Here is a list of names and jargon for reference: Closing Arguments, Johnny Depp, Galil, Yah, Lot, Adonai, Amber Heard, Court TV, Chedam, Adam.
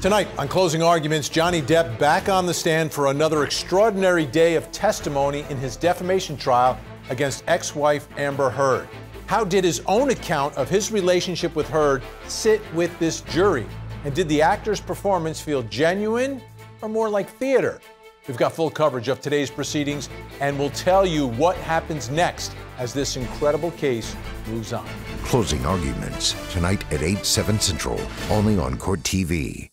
Tonight on Closing Arguments, Johnny Depp back on the stand for another extraordinary day of testimony in his defamation trial against ex-wife Amber Heard. How did his own account of his relationship with Heard sit with this jury? And did the actor's performance feel genuine or more like theater? We've got full coverage of today's proceedings, and we'll tell you what happens next as this incredible case moves on. Closing Arguments, tonight at 8, 7 Central, only on Court TV.